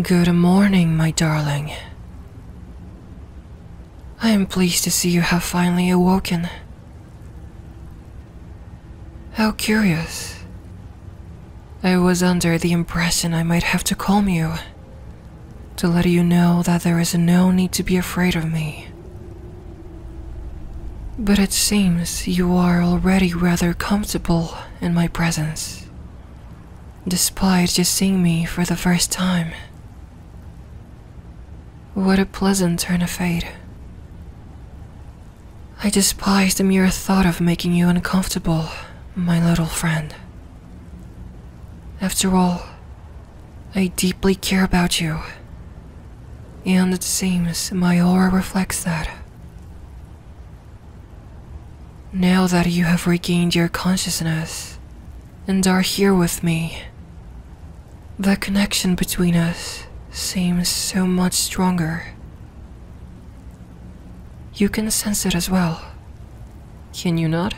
Good morning, my darling. I am pleased to see you have finally awoken. How curious. I was under the impression I might have to calm you, to let you know that there is no need to be afraid of me. But it seems you are already rather comfortable in my presence, despite just seeing me for the first time. What a pleasant turn of fate. I despise the mere thought of making you uncomfortable, my little friend. After all, I deeply care about you, and it seems my aura reflects that. Now that you have regained your consciousness and are here with me, the connection between us seems so much stronger. You can sense it as well, can you not?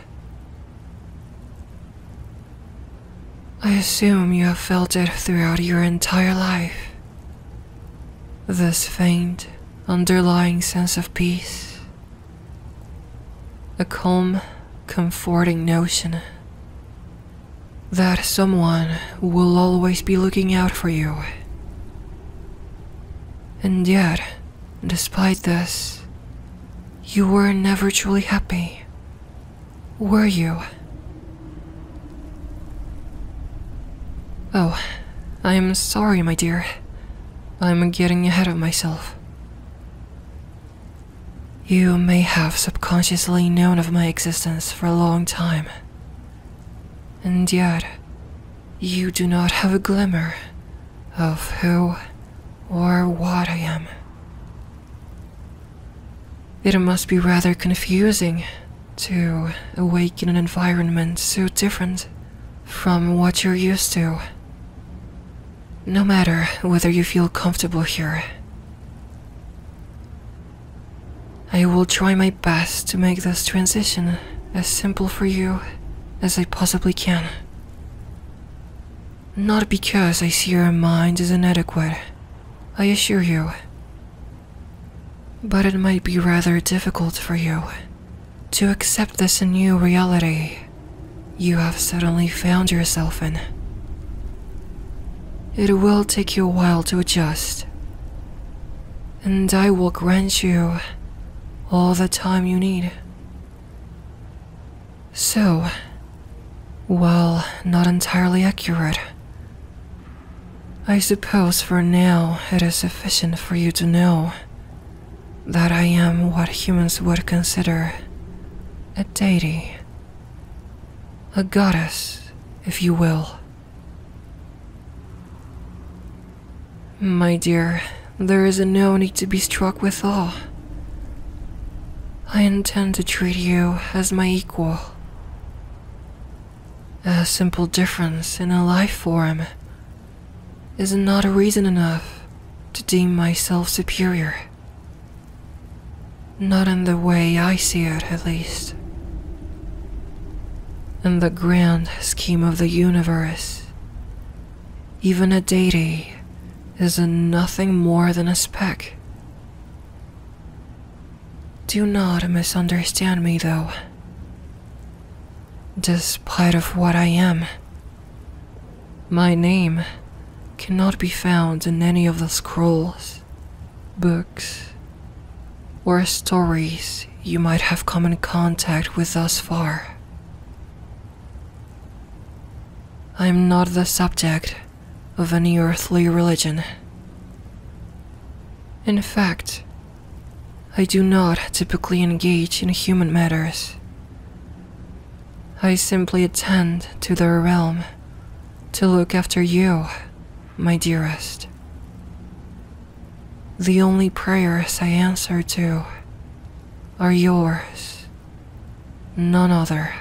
I assume you have felt it throughout your entire life. This faint, underlying sense of peace. A calm, comforting notion that someone will always be looking out for you. And yet, despite this, you were never truly happy, were you? Oh, I am sorry, my dear. I'm getting ahead of myself. You may have subconsciously known of my existence for a long time, and yet you do not have a glimmer of who or what I am. It must be rather confusing to awake in an environment so different from what you're used to. No matter whether you feel comfortable here, I will try my best to make this transition as simple for you as I possibly can. Not because I see your mind is inadequate, I assure you. But it might be rather difficult for you to accept this new reality you have suddenly found yourself in. It will take you a while to adjust, and I will grant you all the time you need. So, while not entirely accurate, I suppose for now it is sufficient for you to know that I am what humans would consider a deity, a goddess, if you will. My dear, there is no need to be struck with awe. I intend to treat you as my equal. A simple difference in a life form is not reason enough to deem myself superior. Not in the way I see it, at least. In the grand scheme of the universe, even a deity is nothing more than a speck. Do not misunderstand me, though. Despite of what I am, my name cannot be found in any of the scrolls, books, or stories you might have come in contact with thus far. I am not the subject of any earthly religion. In fact, I do not typically engage in human matters. I simply attend to their realm to look after you, my dearest. The only prayers I answer to are yours, none other.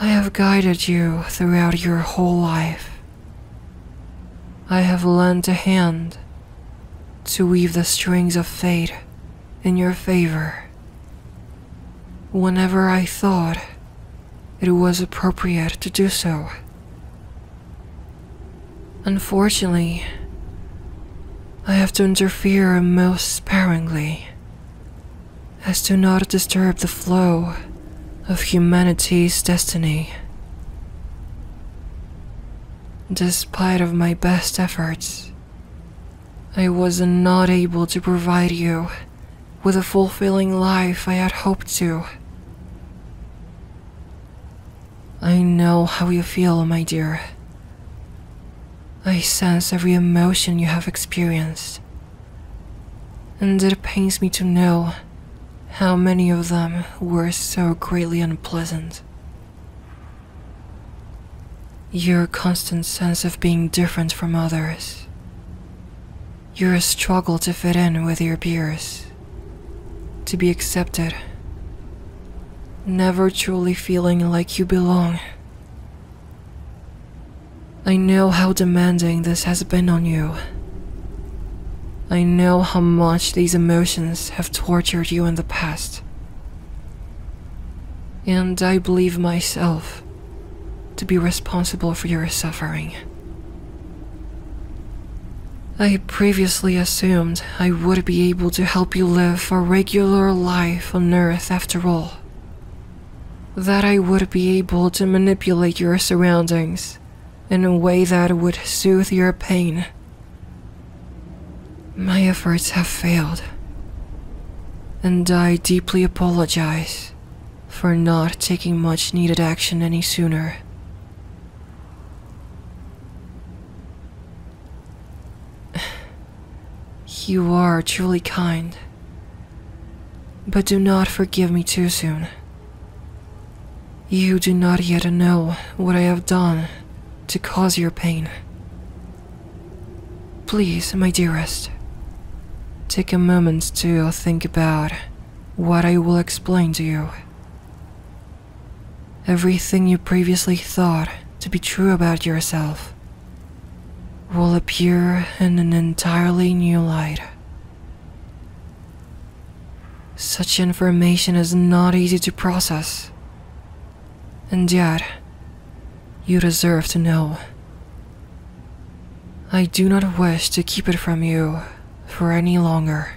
I have guided you throughout your whole life. I have lent a hand to weave the strings of fate in your favor whenever I thought it was appropriate to do so. Unfortunately, I have to interfere most sparingly, as to not disturb the flow of humanity's destiny. Despite of my best efforts, I was not able to provide you with a fulfilling life I had hoped to. I know how you feel, my dear. I sense every emotion you have experienced, and it pains me to know how many of them were so greatly unpleasant. Your constant sense of being different from others, your struggle to fit in with your peers, to be accepted, never truly feeling like you belong. I know how demanding this has been on you. I know how much these emotions have tortured you in the past. And I believe myself to be responsible for your suffering. I previously assumed I would be able to help you live a regular life on Earth after all. That I would be able to manipulate your surroundings in a way that would soothe your pain. My efforts have failed, and I deeply apologize for not taking much needed action any sooner. You are truly kind, but do not forgive me too soon. You do not yet know what I have done to cause your pain. Please, my dearest, take a moment to think about what I will explain to you. Everything you previously thought to be true about yourself will appear in an entirely new light. Such information is not easy to process, and yet you deserve to know. I do not wish to keep it from you for any longer.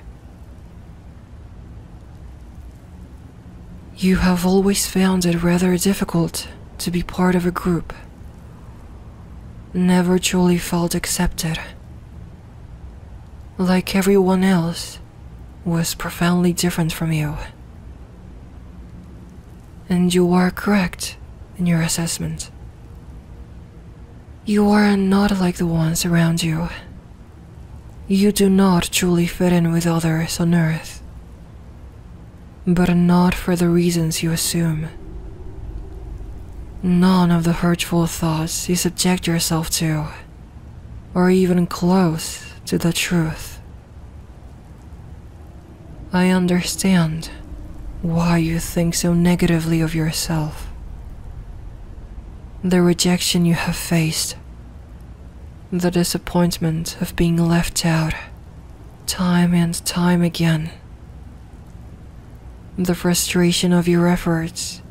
You have always found it rather difficult to be part of a group, never truly felt accepted, like everyone else was profoundly different from you. And you are correct in your assessment. You are not like the ones around you. You do not truly fit in with others on Earth, but not for the reasons you assume. None of the hurtful thoughts you subject yourself to are even close to the truth. I understand why you think so negatively of yourself. The rejection you have faced, the disappointment of being left out time and time again, the frustration of your efforts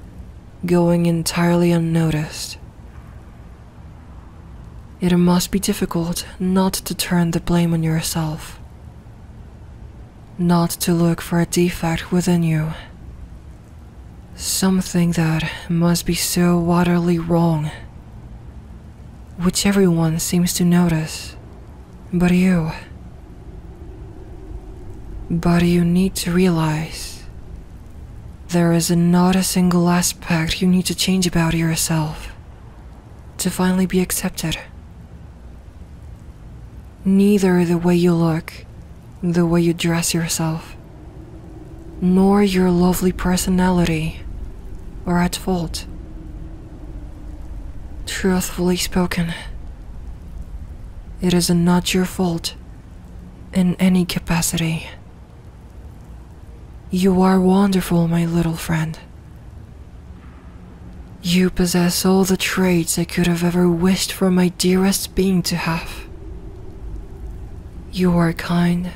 going entirely unnoticed. It must be difficult not to turn the blame on yourself, not to look for a defect within you. Something that must be so utterly wrong, which everyone seems to notice, but you. But you need to realize there is not a single aspect you need to change about yourself to finally be accepted. Neither the way you look, the way you dress yourself, nor your lovely personality are at fault. Truthfully spoken, it is not your fault in any capacity. You are wonderful, my little friend. You possess all the traits I could have ever wished for my dearest being to have. You are kind,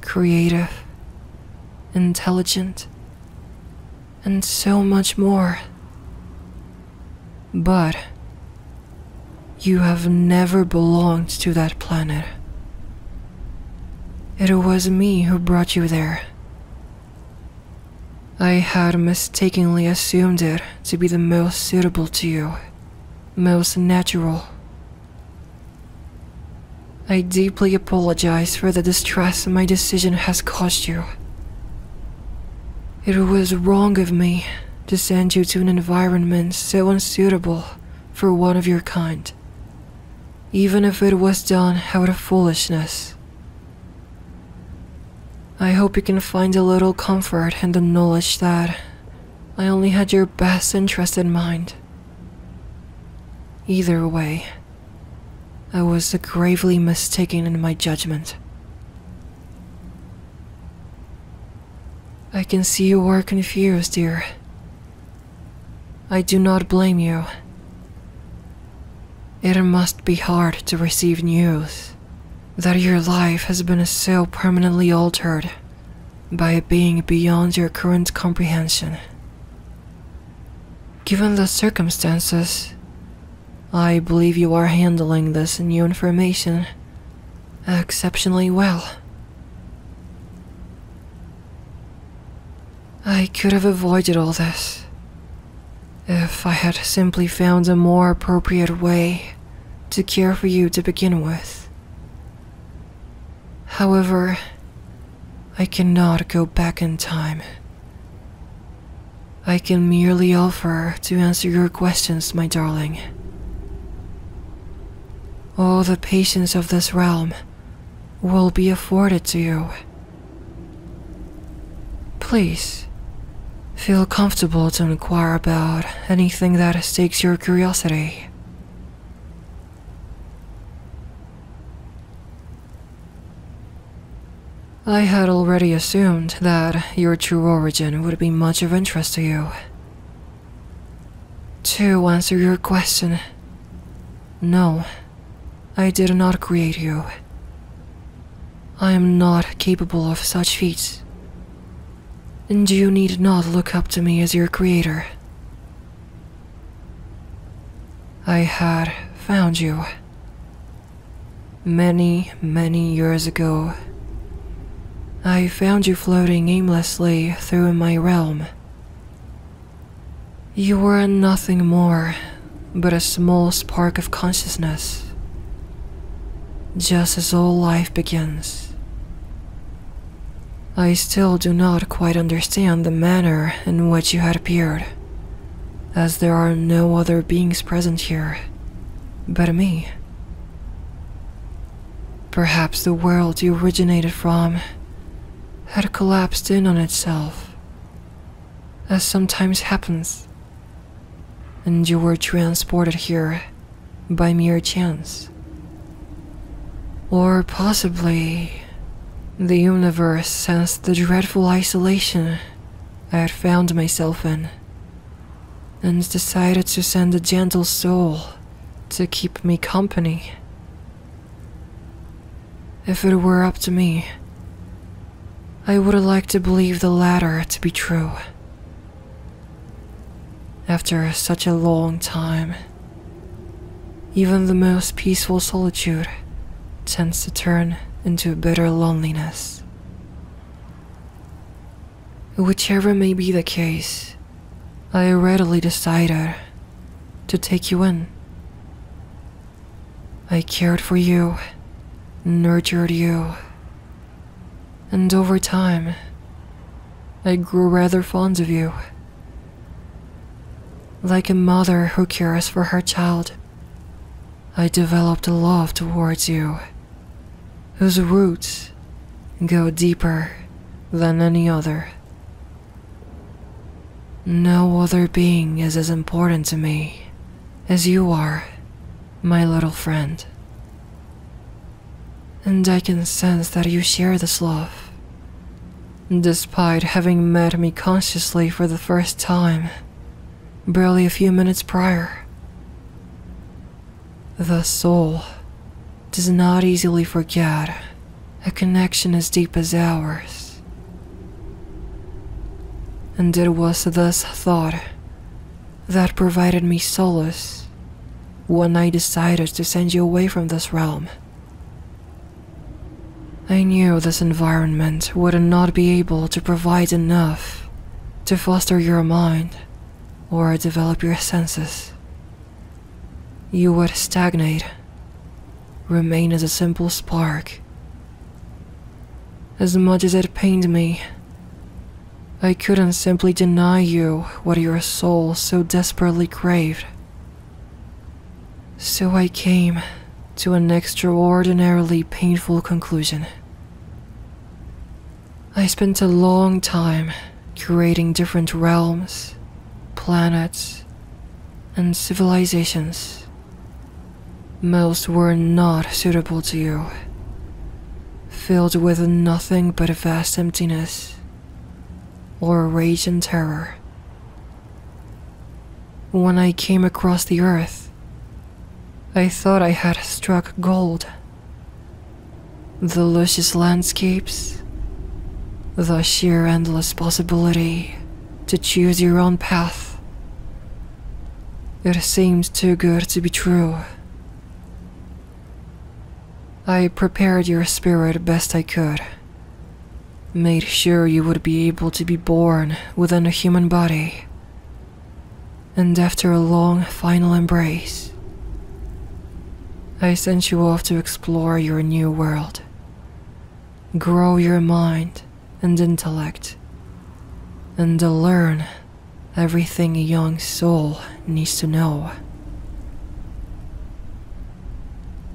creative, intelligent, and so much more. But You have never belonged to that planet. It was me who brought you there. I had mistakenly assumed it to be the most suitable to you, most natural. I deeply apologize for the distress my decision has caused you. It was wrong of me to send you to an environment so unsuitable for one of your kind, even if it was done out of foolishness. I hope you can find a little comfort in the knowledge that I only had your best interest in mind. Either way, I was gravely mistaken in my judgment. I can see you are confused, dear. I do not blame you. It must be hard to receive news that your life has been so permanently altered by a being beyond your current comprehension. Given the circumstances, I believe you are handling this new information exceptionally well. I could have avoided all this if I had simply found a more appropriate way to care for you to begin with. However, I cannot go back in time. I can merely offer to answer your questions, my darling. All the patience of this realm will be afforded to you. Please, feel comfortable to inquire about anything that piques your curiosity. I had already assumed that your true origin would be much of interest to you. To answer your question, no, I did not create you. I am not capable of such feats, and you need not look up to me as your creator. I had found you many, many years ago. I found you floating aimlessly through my realm. You were nothing more but a small spark of consciousness, just as all life begins. I still do not quite understand the manner in which you had appeared, as there are no other beings present here but me. Perhaps the world you originated from had collapsed in on itself, as sometimes happens, and you were transported here by mere chance. Or possibly the universe sensed the dreadful isolation I had found myself in, and decided to send a gentle soul to keep me company. If it were up to me, I would like to believe the latter to be true. After such a long time, even the most peaceful solitude tends to turn into bitter loneliness. Whichever may be the case, I readily decided to take you in. I cared for you, nurtured you, and over time, I grew rather fond of you. Like a mother who cares for her child, I developed a love towards you, whose roots go deeper than any other. No other being is as important to me as you are, my little friend. And I can sense that you share this love, despite having met me consciously for the first time barely a few minutes prior. The soul does not easily forget a connection as deep as ours. And it was this thought that provided me solace when I decided to send you away from this realm. I knew this environment would not be able to provide enough to foster your mind or develop your senses. You would stagnate, remain as a simple spark. As much as it pained me, I couldn't simply deny you what your soul so desperately craved. So I came to an extraordinarily painful conclusion. I spent a long time curating different realms, planets, and civilizations. Most were not suitable to you, filled with nothing but a vast emptiness, or rage and terror. When I came across the earth, I thought I had struck gold. The luscious landscapes, the sheer endless possibility to choose your own path. It seemed too good to be true. I prepared your spirit best I could, made sure you would be able to be born within a human body, and after a long final embrace, I sent you off to explore your new world, grow your mind and intellect, and to learn everything a young soul needs to know.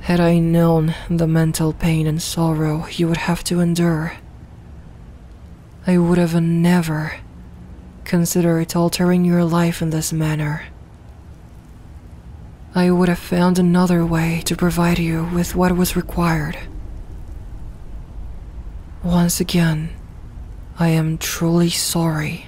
Had I known the mental pain and sorrow you would have to endure, I would have never considered altering your life in this manner. I would have found another way to provide you with what was required. Once again, I am truly sorry.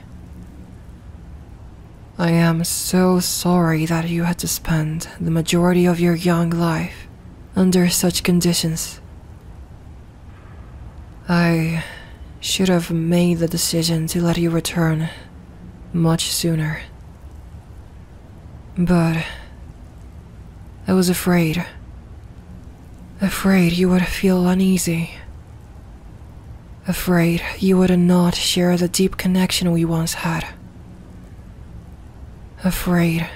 I am so sorry that you had to spend the majority of your young life under such conditions. I should have made the decision to let you return much sooner. But I was afraid you would feel uneasy, afraid you would not share the deep connection we once had, afraid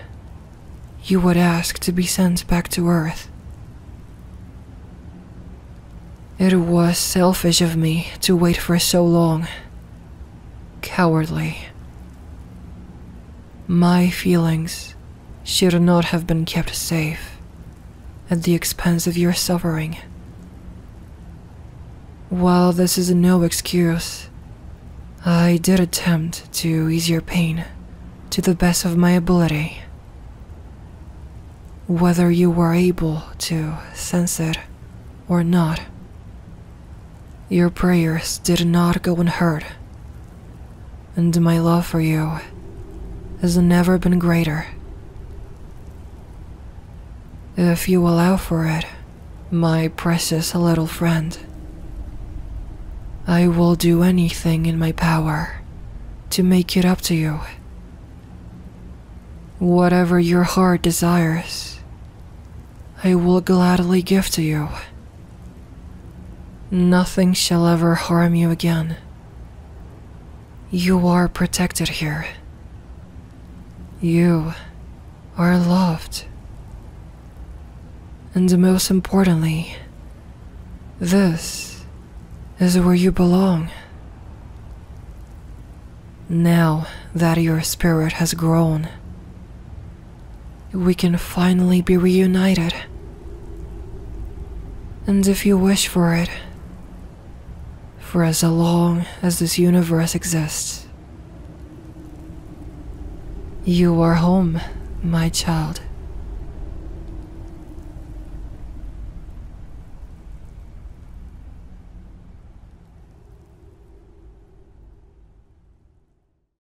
you would ask to be sent back to Earth. It was selfish of me to wait for so long, cowardly. My feelings should not have been kept safe at the expense of your suffering. While this is no excuse, I did attempt to ease your pain to the best of my ability. Whether you were able to sense it or not, your prayers did not go unheard, and my love for you has never been greater. If you allow for it, my precious little friend, I will do anything in my power to make it up to you. Whatever your heart desires, I will gladly give to you. Nothing shall ever harm you again. You are protected here. You are loved. And most importantly, this is where you belong. Now that your spirit has grown, we can finally be reunited. And if you wish for it, for as long as this universe exists, you are home, my child.